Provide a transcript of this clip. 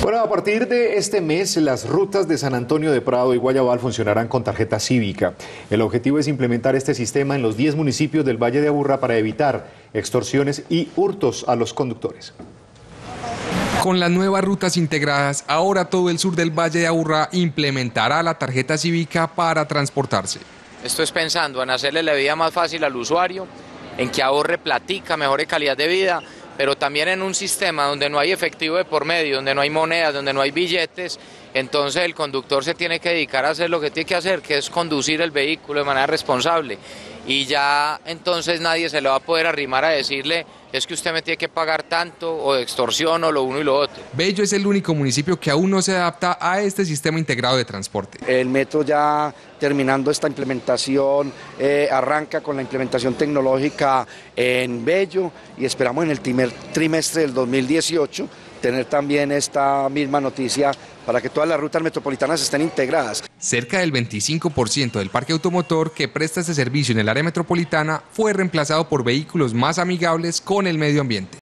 Bueno, a partir de este mes, las rutas de San Antonio de Prado y Guayabal funcionarán con tarjeta cívica. El objetivo es implementar este sistema en los 10 municipios del Valle de Aburrá para evitar extorsiones y hurtos a los conductores. Con las nuevas rutas integradas, ahora todo el sur del Valle de Aburrá implementará la tarjeta cívica para transportarse. Esto es pensando en hacerle la vida más fácil al usuario, en que ahorre platica, mejore calidad de vida, pero también en un sistema donde no hay efectivo de por medio, donde no hay monedas, donde no hay billetes. Entonces el conductor se tiene que dedicar a hacer lo que tiene que hacer, que es conducir el vehículo de manera responsable. Y ya entonces nadie se le va a poder arrimar a decirle, es que usted me tiene que pagar tanto, o de extorsión, o lo uno y lo otro. Bello es el único municipio que aún no se adapta a este sistema integrado de transporte. El metro, ya terminando esta implementación, arranca con la implementación tecnológica en Bello, y esperamos en el primer trimestre del 2018 tener también esta misma noticia para que todas las rutas metropolitanas estén integradas. Cerca del 25% del parque automotor que presta este servicio en el área metropolitana fue reemplazado por vehículos más amigables con el medio ambiente.